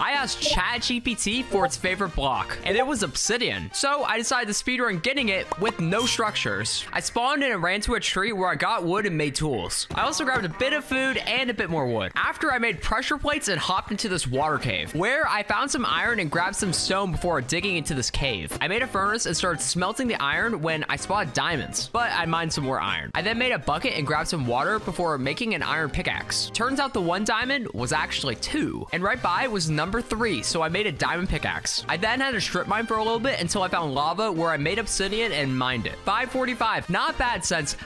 I asked ChatGPT for its favorite block, and it was Obsidian. So I decided to speedrun getting it with no structures. I spawned in and ran to a tree where I got wood and made tools. I also grabbed a bit of food and a bit more wood. After I made pressure plates and hopped into this water cave, where I found some iron and grabbed some stone before digging into this cave. I made a furnace and started smelting the iron when I spotted diamonds, but I mined some more iron. I then made a bucket and grabbed some water before making an iron pickaxe. Turns out the one diamond was actually two, and right by was number 3, so I made a diamond pickaxe. I then had to strip mine for a little bit until I found lava where I made obsidian and mined it. 545, not bad since